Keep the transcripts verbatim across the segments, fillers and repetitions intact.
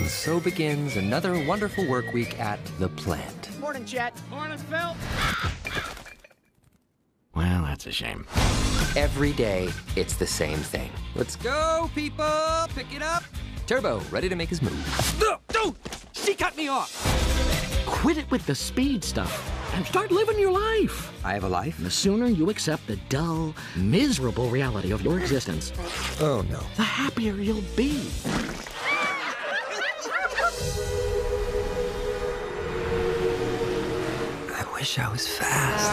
And so begins another wonderful work week at the plant. Morning, Chet. Morning, Phil. Well, that's a shame. Every day, it's the same thing. Let's go, people! Pick it up! Turbo, ready to make his move. No! No! She cut me off! Quit it with the speed stuff and start living your life. I have a life? The sooner you accept the dull, miserable reality of your existence, oh no, the happier you'll be. I wish I was fast.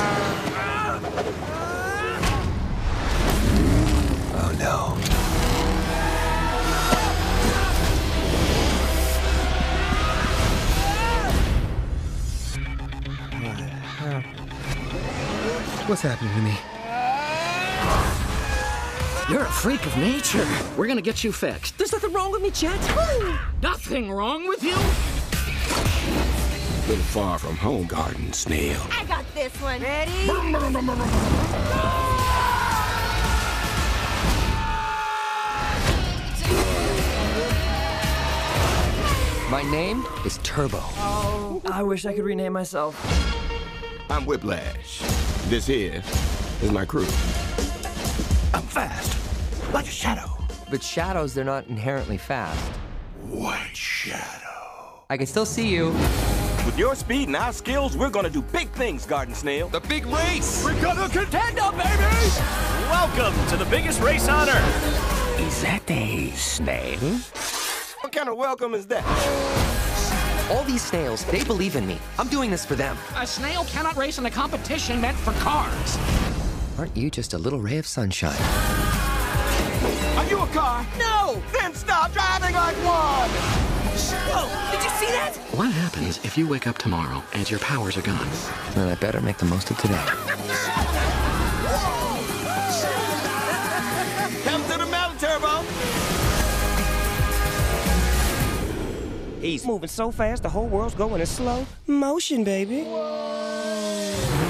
Oh no. What's happening to me? You're a freak of nature. We're gonna get you fixed. There's nothing wrong with me, Chet. Nothing wrong with you? Little far from home, garden snail. I got this one. Ready? My name is Turbo. Oh, I wish I could rename myself. I'm Whiplash. This here is my crew. I'm fast, like a shadow. But shadows, they're not inherently fast. White shadow. I can still see you. With your speed and our skills, we're gonna do big things, garden snail. The big race! We're gonna contend up, baby! Welcome to the biggest race on Earth. Is that a snail? What kind of welcome is that? All these snails, they believe in me. I'm doing this for them. A snail cannot race in a competition meant for cars. Aren't you just a little ray of sunshine? Are you a car? No! Then stop driving like one! Whoa, did you see that? What happens if you wake up tomorrow and your powers are gone? Then I better make the most of today. Come to the mountain, Turbo! He's moving so fast, the whole world's going in slow motion, baby. Whoa.